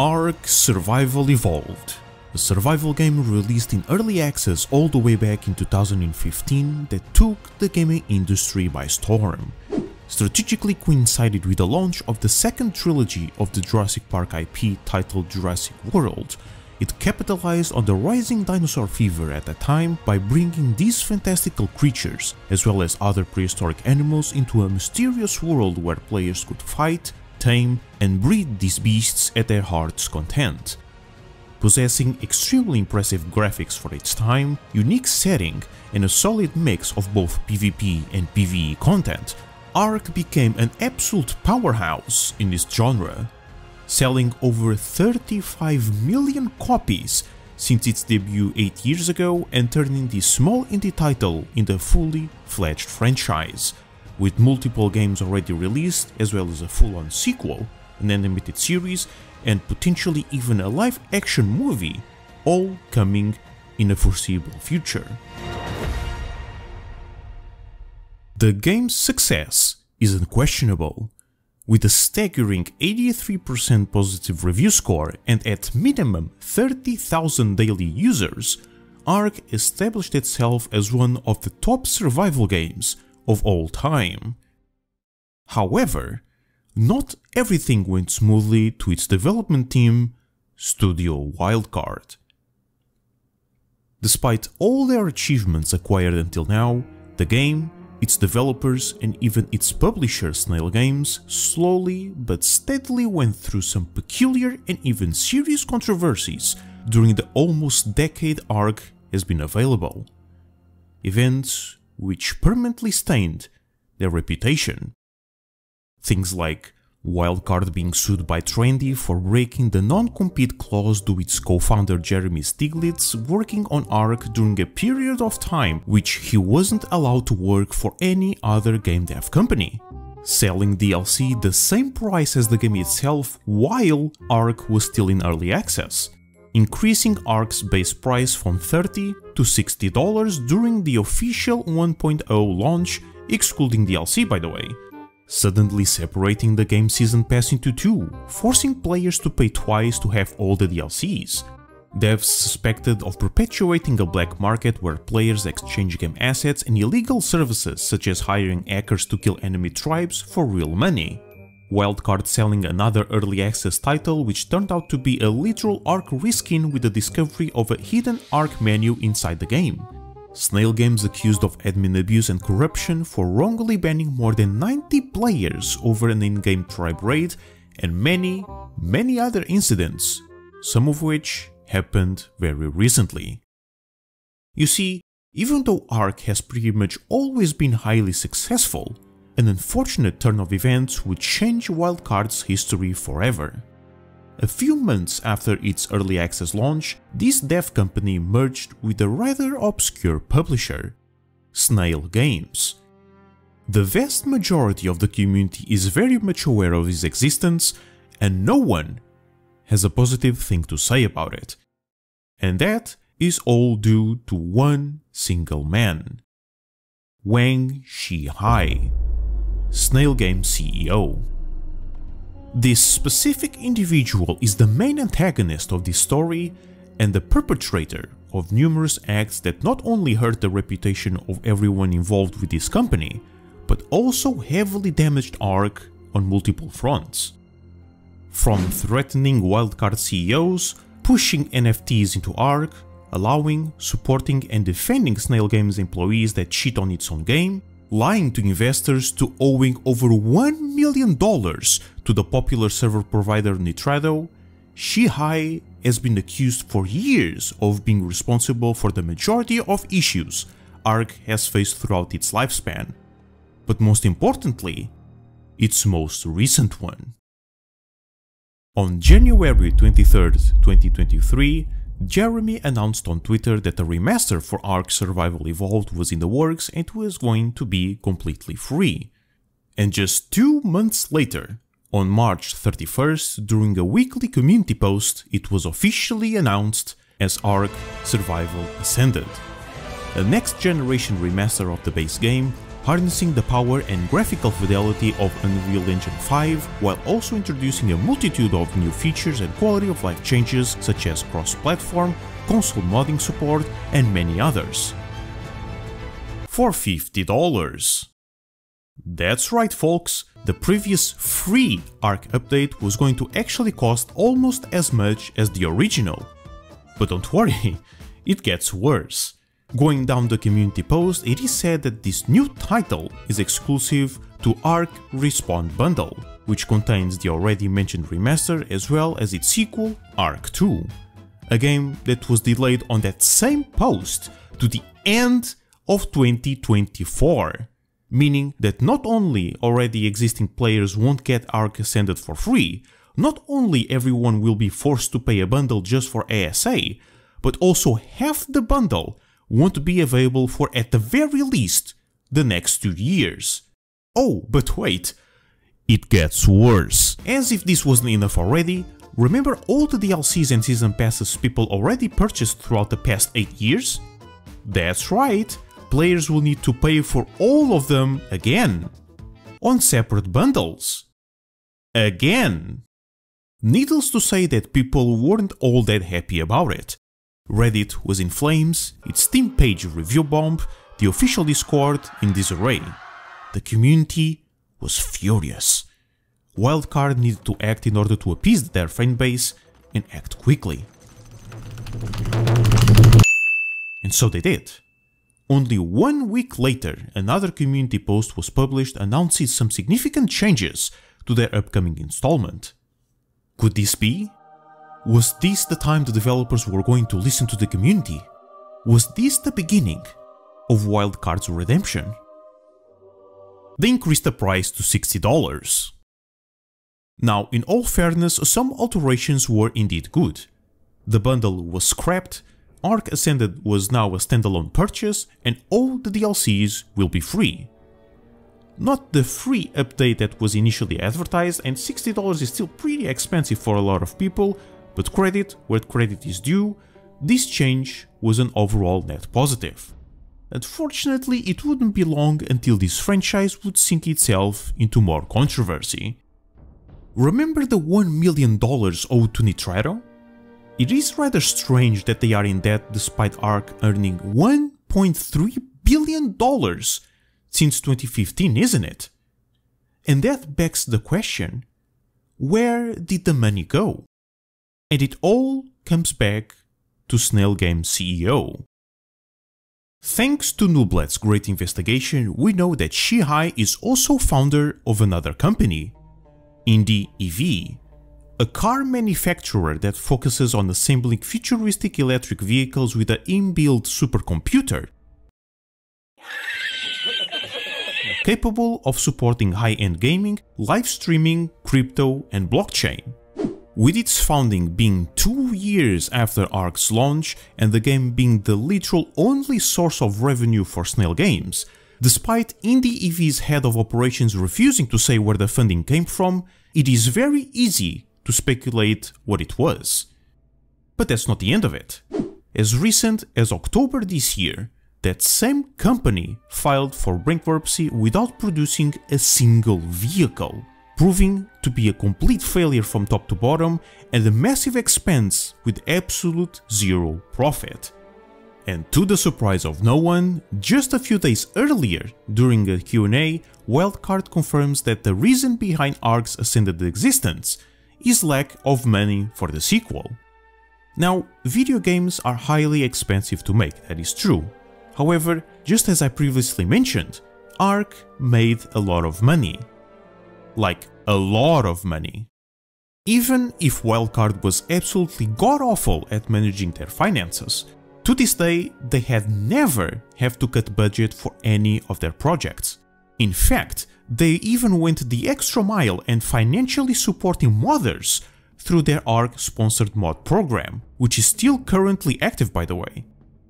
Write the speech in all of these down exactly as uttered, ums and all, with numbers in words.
Ark Survival Evolved, a survival game released in early access all the way back in two thousand fifteen that took the gaming industry by storm. Strategically coincided with the launch of the second trilogy of the Jurassic Park I P titled Jurassic World, it capitalized on the rising dinosaur fever at that time by bringing these fantastical creatures, as well as other prehistoric animals, into a mysterious world where players could fight, tame and breed these beasts at their heart's content. Possessing extremely impressive graphics for its time, unique setting and a solid mix of both PvP and PvE content, Ark became an absolute powerhouse in this genre, selling over thirty-five million copies since its debut eight years ago and turning this small indie title into a fully fledged franchise, with multiple games already released as well as a full-on sequel, an animated series and potentially even a live-action movie, all coming in the foreseeable future. The game's success is unquestionable, with a staggering eighty-three percent positive review score and at minimum thirty thousand daily users, Ark established itself as one of the top survival games of all time. However, not everything went smoothly to its development team, Studio Wildcard. Despite all their achievements acquired until now, the game, its developers and even its publisher Snail Games slowly but steadily went through some peculiar and even serious controversies during the almost decade Ark has been available. Events which permanently stained their reputation. Things like Wildcard being sued by Trendy for breaking the non-compete clause due to its co-founder Jeremy Stiglitz working on Ark during a period of time which he wasn't allowed to work for any other game dev company, selling D L C the same price as the game itself while Ark was still in early access, increasing Ark's base price from thirty dollars to sixty dollars during the official one point oh launch, excluding D L C by the way. Suddenly separating the game season pass into two, forcing players to pay twice to have all the D L Cs. Devs suspected of perpetuating a black market where players exchange game assets and illegal services such as hiring hackers to kill enemy tribes for real money. Wildcard selling another early access title which turned out to be a literal Ark reskin with the discovery of a hidden Ark menu inside the game. Snail Games accused of admin abuse and corruption for wrongly banning more than ninety players over an in-game tribe raid and many, many other incidents, some of which happened very recently. You see, even though Ark has pretty much always been highly successful, an unfortunate turn of events would change Wildcard's history forever. A few months after its early access launch, this dev company merged with a rather obscure publisher, Snail Games. The vast majority of the community is very much aware of its existence and no one has a positive thing to say about it. And that is all due to one single man, Wang Xihai, Snail Games C E O. This specific individual is the main antagonist of this story and the perpetrator of numerous acts that not only hurt the reputation of everyone involved with this company, but also heavily damaged Ark on multiple fronts. From threatening Wildcard C E Os, pushing N F Ts into Ark, allowing, supporting and defending Snail Games employees that cheat on its own game, lying to investors to owing over one million dollars to the popular server provider Nitrado, Xihai has been accused for years of being responsible for the majority of issues Ark has faced throughout its lifespan, but most importantly, its most recent one. On January twenty-third, twenty twenty-three, Jeremy announced on Twitter that a remaster for Ark Survival Evolved was in the works and was going to be completely free. And just two months later, on March thirty-first, during a weekly community post, it was officially announced as Ark Survival Ascended, a next generation remaster of the base game harnessing the power and graphical fidelity of Unreal Engine five, while also introducing a multitude of new features and quality of life changes such as cross-platform, console modding support, and many others. For fifty dollars. That's right, folks, the previous free ARK update was going to actually cost almost as much as the original. But don't worry, it gets worse. Going down the community post, it is said that this new title is exclusive to ARK Respawn Bundle, which contains the already mentioned remaster as well as its sequel, ARK two, a game that was delayed on that same post to the end of twenty twenty-four. Meaning that not only already existing players won't get ARK Ascended for free, not only everyone will be forced to pay a bundle just for A S A, but also half the bundle won't be available for at the very least the next two years. Oh, but wait, it gets worse. As if this wasn't enough already, remember all the D L Cs and season passes people already purchased throughout the past eight years? That's right. Players will need to pay for all of them again, on separate bundles, again. Needless to say that people weren't all that happy about it. Reddit was in flames, its Steam page review bomb, the official Discord in disarray. The community was furious. Wildcard needed to act in order to appease their fanbase and act quickly. And so they did. Only one week later, another community post was published announcing some significant changes to their upcoming installment. Could this be? Was this the time the developers were going to listen to the community? Was this the beginning of Wildcard's redemption? They increased the price to sixty dollars. Now, in all fairness, some alterations were indeed good. The bundle was scrapped, ARK Ascended was now a standalone purchase, and all the D L Cs will be free. Not the free update that was initially advertised, and sixty dollars is still pretty expensive for a lot of people, but credit where credit is due, this change was an overall net positive. Unfortunately, it wouldn't be long until this franchise would sink itself into more controversy. Remember the one million dollars owed to Nitrado? It is rather strange that they are in debt despite ARK earning one point three billion dollars since twenty fifteen, isn't it? And that begs the question, where did the money go? And it all comes back to Snail Games C E O. Thanks to Nublet's great investigation, we know that Xihai is also founder of another company, Indie E V. A car manufacturer that focuses on assembling futuristic electric vehicles with an inbuilt supercomputer capable of supporting high-end gaming, live streaming, crypto and blockchain. With its founding being two years after ARK's launch and the game being the literal only source of revenue for Snail Games, despite Indie E V's head of operations refusing to say where the funding came from, it is very easy to speculate what it was. But that's not the end of it. As recent as October this year, that same company filed for bankruptcy without producing a single vehicle, proving to be a complete failure from top to bottom and a massive expense with absolute zero profit. And to the surprise of no one, just a few days earlier, during a Q and A, Wildcard confirms that the reason behind ARK's Ascended existence is lack of money for the sequel. Now, video games are highly expensive to make, that is true. However, just as I previously mentioned, ARK made a lot of money. Like, a lot of money. Even if Wildcard was absolutely god-awful at managing their finances, to this day they had never have to cut budget for any of their projects. In fact, they even went the extra mile and financially supporting modders through their ARK-sponsored mod program, which is still currently active by the way.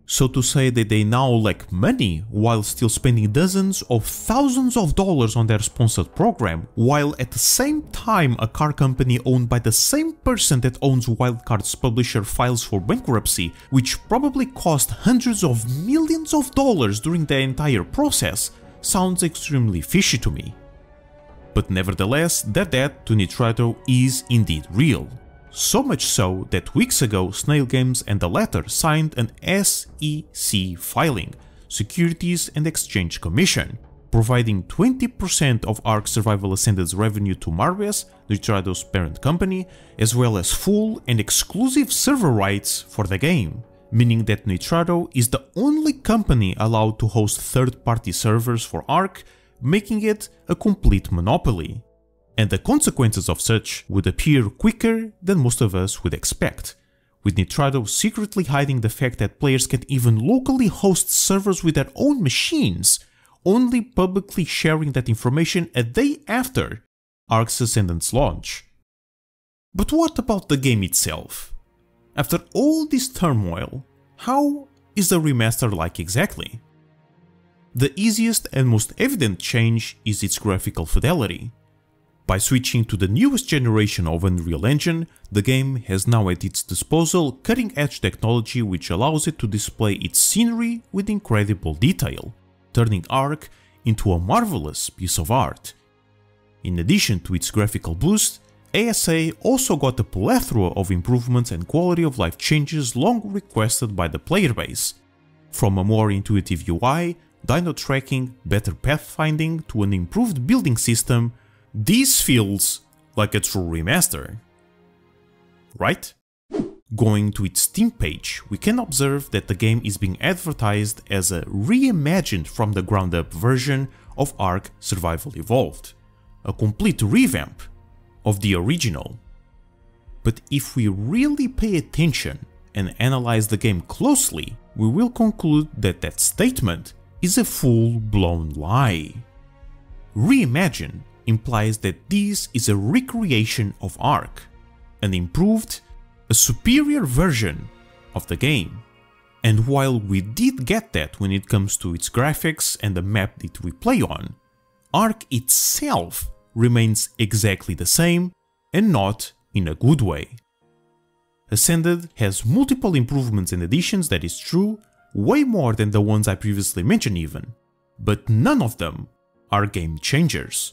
So to say that they now lack money while still spending dozens of thousands of dollars on their sponsored program, while at the same time a car company owned by the same person that owns Wildcard's publisher files for bankruptcy, which probably cost hundreds of millions of dollars during the entire process, sounds extremely fishy to me. But nevertheless, the debt to Nitrado is indeed real. So much so that weeks ago Snail Games and the latter signed an S E C filing, Securities and Exchange Commission, providing twenty percent of Ark Survival Ascended's revenue to Marves, Nitrado's parent company, as well as full and exclusive server rights for the game, meaning that Nitrado is the only company allowed to host third-party servers for Ark, making it a complete monopoly. And the consequences of such would appear quicker than most of us would expect, with Nitrado secretly hiding the fact that players can even locally host servers with their own machines, only publicly sharing that information a day after Ark's Ascended's launch. But what about the game itself? After all this turmoil, how is the remaster like exactly? The easiest and most evident change is its graphical fidelity. By switching to the newest generation of Unreal Engine, the game has now at its disposal cutting-edge technology which allows it to display its scenery with incredible detail, turning Ark into a marvelous piece of art. In addition to its graphical boost, A S A also got a plethora of improvements and quality of life changes long requested by the player base, from a more intuitive U I, dino tracking, better pathfinding to an improved building system. This feels like a true remaster, right? Going to its Steam page, we can observe that the game is being advertised as a reimagined from the ground up version of Ark Survival Evolved, a complete revamp of the original. But if we really pay attention and analyze the game closely, we will conclude that that statement is a full-blown lie. Reimagine implies that this is a recreation of Ark, an improved, a superior version of the game. And while we did get that when it comes to its graphics and the map that we play on, Ark itself remains exactly the same, and not in a good way. Ascended has multiple improvements and additions, that is true, way more than the ones I previously mentioned even, but none of them are game changers.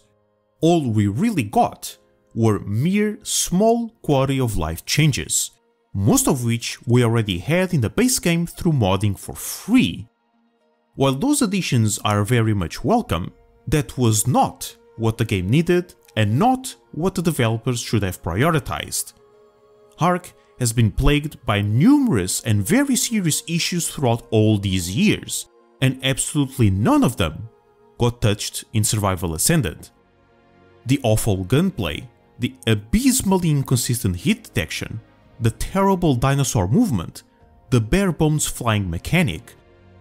All we really got were mere small quality of life changes, most of which we already had in the base game through modding for free. While those additions are very much welcome, that was not what the game needed and not what the developers should have prioritized. Ark has been plagued by numerous and very serious issues throughout all these years, and absolutely none of them got touched in Survival Ascended. The awful gunplay, the abysmally inconsistent hit detection, the terrible dinosaur movement, the bare-bones flying mechanic,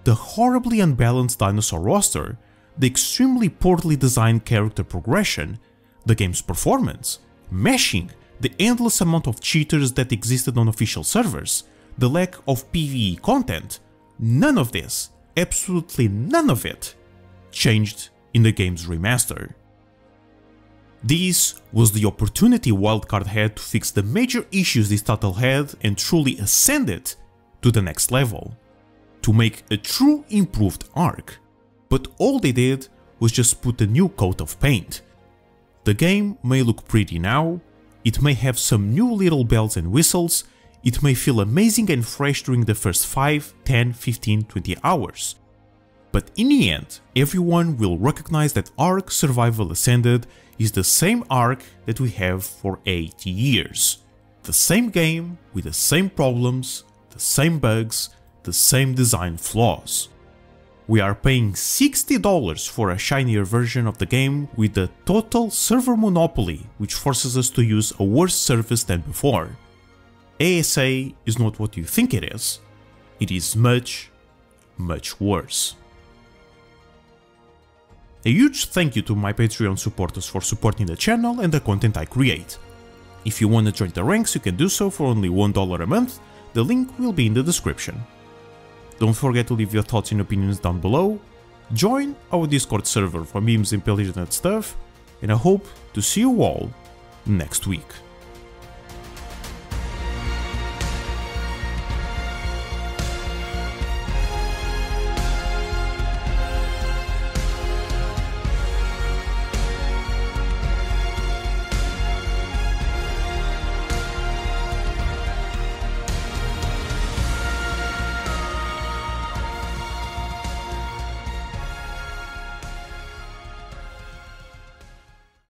the horribly unbalanced dinosaur roster, the extremely poorly designed character progression, the game's performance, meshing, the endless amount of cheaters that existed on official servers, the lack of PvE content, none of this, absolutely none of it, changed in the game's remaster. This was the opportunity Wildcard had to fix the major issues this title had and truly ascend it to the next level, to make a true improved Ark. But all they did was just put a new coat of paint. The game may look pretty now, it may have some new little bells and whistles, it may feel amazing and fresh during the first five, ten, fifteen, twenty hours. But in the end, everyone will recognize that Ark Survival Ascended is the same Ark that we have for eight years. The same game with the same problems, the same bugs, the same design flaws. We are paying sixty dollars for a shinier version of the game with a total server monopoly which forces us to use a worse service than before. A S A is not what you think it is. It is much, much worse. A huge thank you to my Patreon supporters for supporting the channel and the content I create. If you want to join the ranks, you can do so for only one dollar a month, the link will be in the description. Don't forget to leave your thoughts and opinions down below, join our Discord server for memes and pelican stuff, and I hope to see you all next week.